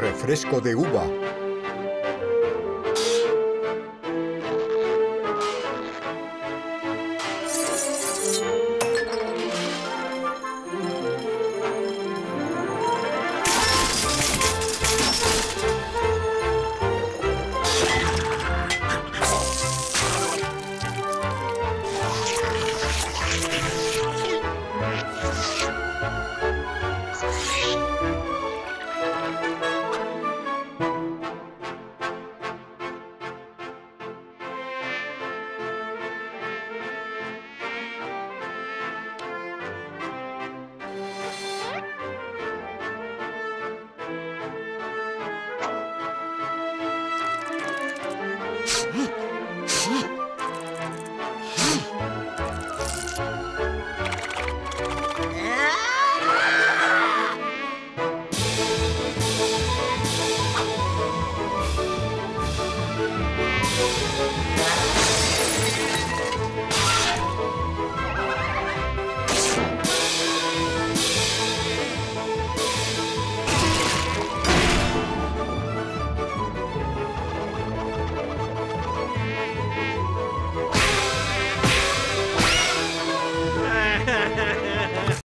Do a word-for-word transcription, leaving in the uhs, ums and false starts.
refresco de uva,